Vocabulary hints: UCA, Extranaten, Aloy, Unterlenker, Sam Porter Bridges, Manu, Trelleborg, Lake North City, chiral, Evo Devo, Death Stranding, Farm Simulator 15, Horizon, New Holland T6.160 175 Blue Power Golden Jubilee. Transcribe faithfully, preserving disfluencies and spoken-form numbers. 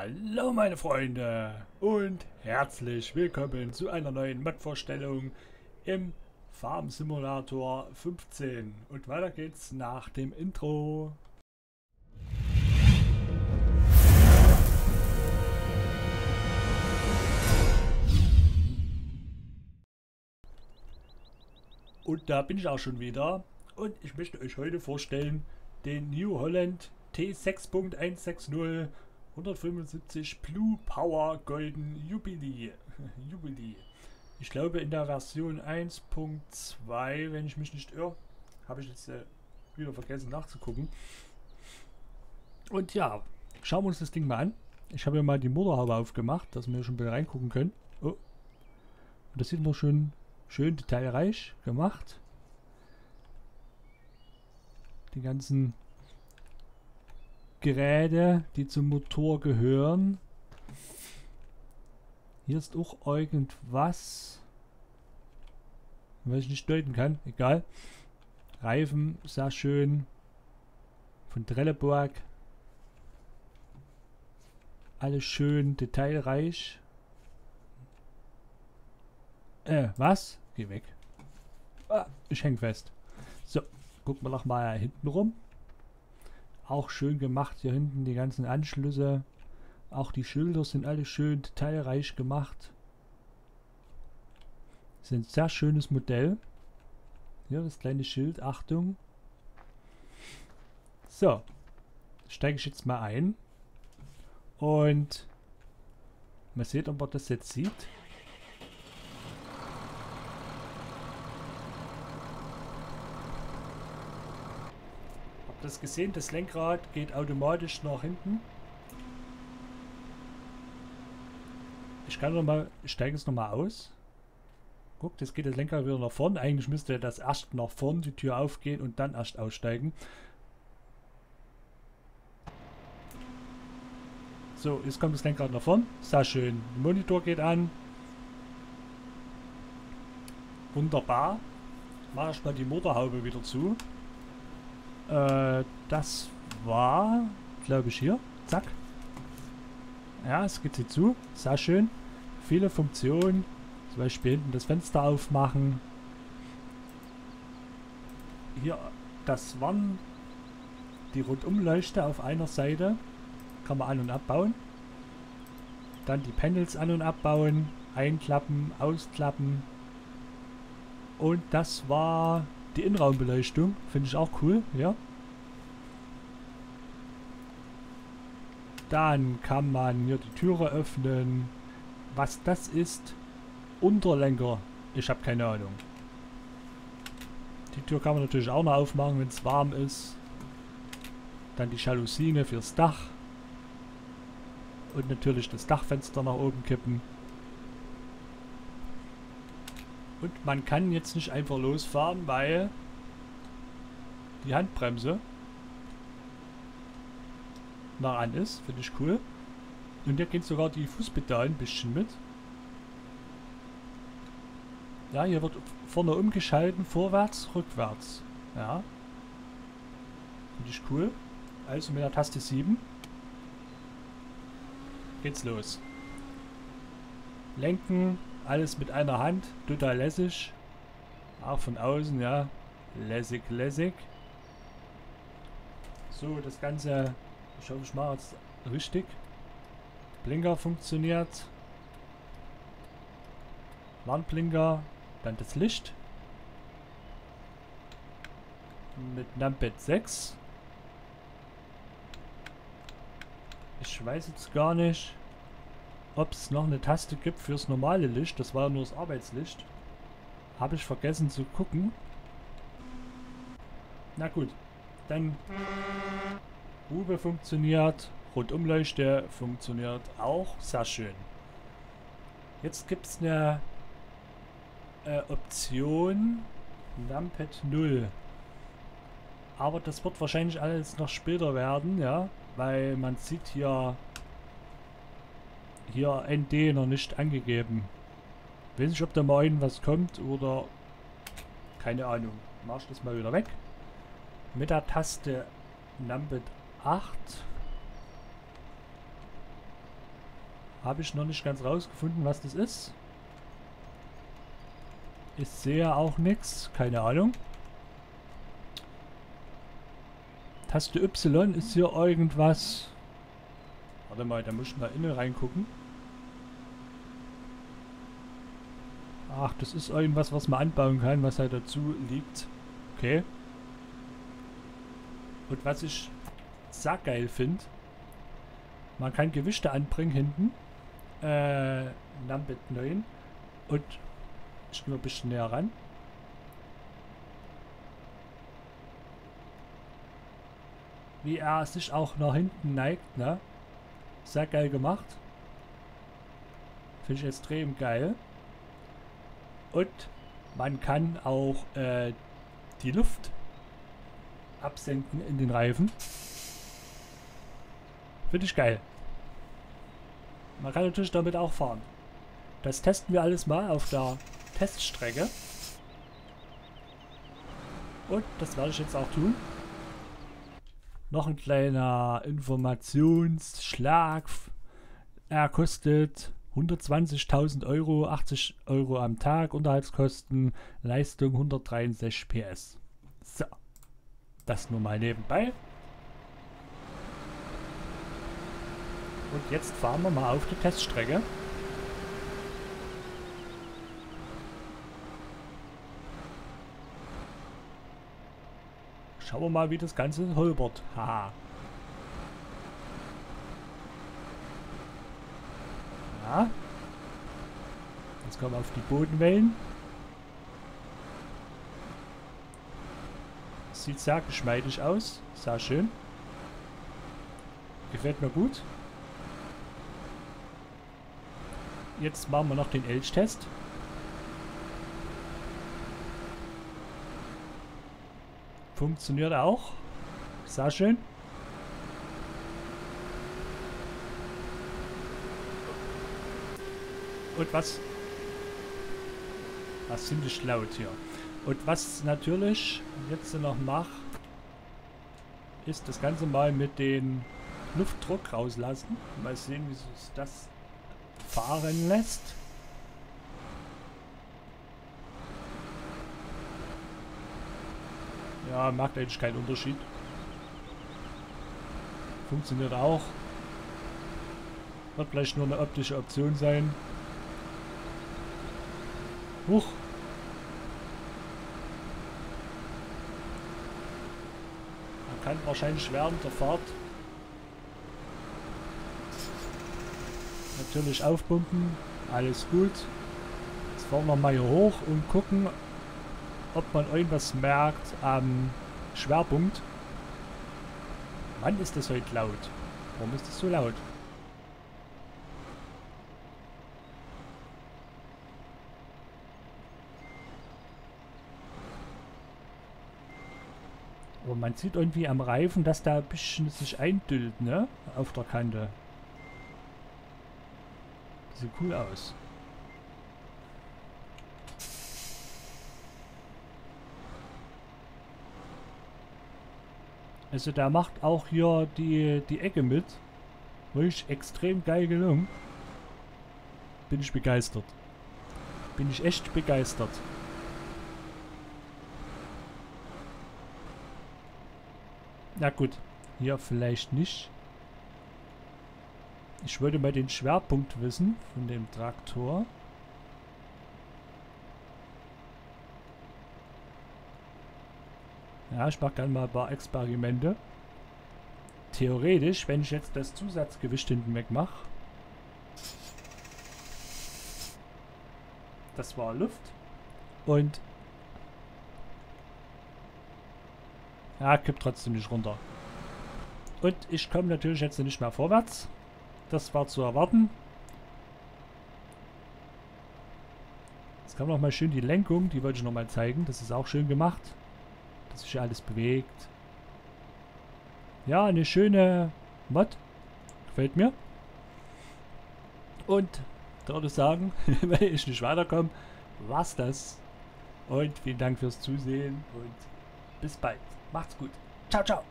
Hallo meine Freunde und herzlich willkommen zu einer neuen Mod-Vorstellung im Farm Simulator fünfzehn. Und weiter geht's nach dem Intro. Und da bin ich auch schon wieder und ich möchte euch heute vorstellen den New Holland T sechs Punkt hundertsechzig hundertfünfundsiebzig Blue Power Golden Jubilee. Jubilee. Ich glaube in der Version eins Punkt zwei, wenn ich mich nicht irre, habe ich jetzt äh, wieder vergessen nachzugucken. Und ja, schauen wir uns das Ding mal an. Ich habe ja mal die Motorhaube aufgemacht, dass wir schon ein bisschen reingucken können. Oh. Und das sieht man schon schön detailreich gemacht. Die ganzen Geräte, die zum Motor gehören. Hier ist auch irgendwas, was ich nicht deuten kann, egal. Reifen, sehr schön. Von Trelleborg. Alles schön detailreich. Äh, was? Geh weg. Ah, ich häng fest. So, gucken wir noch mal hinten rum. Auch schön gemacht, hier hinten die ganzen Anschlüsse, auch die Schilder sind alle schön detailreich gemacht. Das ist ein sehr schönes Modell. Hier das kleine Schild, Achtung. So, steige ich jetzt mal ein und mal sehen, ob man das jetzt sieht. Das gesehen, das Lenkrad geht automatisch nach hinten. Ich kann noch mal, ich steige es nochmal aus. Guckt, jetzt geht das Lenkrad wieder nach vorn. Eigentlich müsste das erst nach vorn, die Tür aufgehen und dann erst aussteigen. So, jetzt kommt das Lenkrad nach vorn. Sehr schön. Der Monitor geht an. Wunderbar. Mache ich mal die Motorhaube wieder zu. Das war, glaube ich, hier. Zack. Ja, es geht hier zu. Sehr schön. Viele Funktionen. Zum Beispiel hinten das Fenster aufmachen. Hier, das waren die Rundumleuchte auf einer Seite. Kann man an- und abbauen. Dann die Panels an- und abbauen. Einklappen, ausklappen. Und das war die Innenraumbeleuchtung, finde ich auch cool, ja. Dann kann man hier die Türe öffnen. Was das ist? Unterlenker. Ich habe keine Ahnung. Die Tür kann man natürlich auch noch aufmachen, wenn es warm ist. Dann die Jalousine fürs Dach. Und natürlich das Dachfenster nach oben kippen. Und man kann jetzt nicht einfach losfahren, weil die Handbremse nah an ist. Finde ich cool. Und da geht sogar die Fußpedale ein bisschen mit. Ja, hier wird vorne umgeschalten, vorwärts, rückwärts. Ja. Finde ich cool. Also mit der Taste sieben geht's los. Lenken. Alles mit einer Hand, total lässig. Auch von außen, ja. Lässig, lässig. So, das Ganze, ich hoffe, ich mache es richtig. Blinker funktioniert. Warnblinker, dann das Licht. Mit Numpad sechs. Ich weiß jetzt gar nicht, ob es noch eine Taste gibt fürs normale Licht. Das war ja nur das Arbeitslicht. Habe ich vergessen zu gucken. Na gut. Dann Hupe funktioniert. Rundumleuchte funktioniert auch. Sehr schön. Jetzt gibt es eine äh, Option. Numpad null. Aber das wird wahrscheinlich alles noch später werden. Ja, weil man sieht hier Hier N D noch nicht angegeben. Weiß nicht, ob da mal irgendwas kommt oder keine Ahnung. Mach ich das mal wieder weg. Mit der Taste Numpad acht. Habe ich noch nicht ganz rausgefunden, was das ist. Ich sehe auch nichts. Keine Ahnung. Taste Y ist hier irgendwas. Warte mal, da muss ich mal innen reingucken. Ach, das ist irgendwas, was man anbauen kann, was halt dazu liegt. Okay. Und was ich sackgeil finde, man kann Gewichte anbringen hinten. Äh, Number neun. Und ich gehe mal ein bisschen näher ran. Wie er sich auch nach hinten neigt, ne? Sehr geil gemacht. Finde ich extrem geil. Und man kann auch äh, die Luft absenken in den Reifen. Finde ich geil. Man kann natürlich damit auch fahren. Das testen wir alles mal auf der Teststrecke. Und das werde ich jetzt auch tun. Noch ein kleiner Informationsschlag. Er kostet hundertzwanzigtausend Euro, achtzig Euro am Tag, Unterhaltskosten, Leistung hundertdreiundsechzig P S. So, das nur mal nebenbei. Und jetzt fahren wir mal auf die Teststrecke. Schauen wir mal, wie das Ganze holpert. Haha. Ja. Jetzt kommen wir auf die Bodenwellen. Sieht sehr geschmeidig aus. Sehr schön. Gefällt mir gut. Jetzt machen wir noch den Elchtest. Funktioniert auch. Sehr schön. Und was... Was sind die laut hier? Und was natürlich jetzt noch mache, ist das Ganze mal mit dem Luftdruck rauslassen. Mal sehen, wie es das fahren lässt. Ja, macht eigentlich keinen Unterschied. Funktioniert auch. Wird vielleicht nur eine optische Option sein. Huch. Man kann wahrscheinlich während der Fahrt natürlich aufpumpen. Alles gut. Jetzt fahren wir mal hier hoch und gucken, ob man irgendwas merkt am Schwerpunkt. Wann ist das heute laut? Warum ist das so laut? Aber man sieht irgendwie am Reifen, dass da ein bisschen sich eindüllt, ne? Auf der Kante. Sieht cool aus. Also der macht auch hier die, die Ecke mit. Wirklich extrem geil gelungen. Bin ich begeistert. Bin ich echt begeistert. Na gut, hier vielleicht nicht. Ich wollte mal den Schwerpunkt wissen von dem Traktor. Ja, ich mache gerne mal ein paar Experimente. Theoretisch, wenn ich jetzt das Zusatzgewicht hinten weg mache. Das war Luft. Und... ja, kippt trotzdem nicht runter. Und ich komme natürlich jetzt nicht mehr vorwärts. Das war zu erwarten. Jetzt kam noch mal schön die Lenkung. Die wollte ich noch mal zeigen. Das ist auch schön gemacht. Dass sich alles bewegt. Ja, eine schöne Mod. Gefällt mir. Und da würde ich sagen, wenn ich nicht weiterkomme, war's das. Und vielen Dank fürs Zusehen und bis bald. Macht's gut. Ciao, ciao.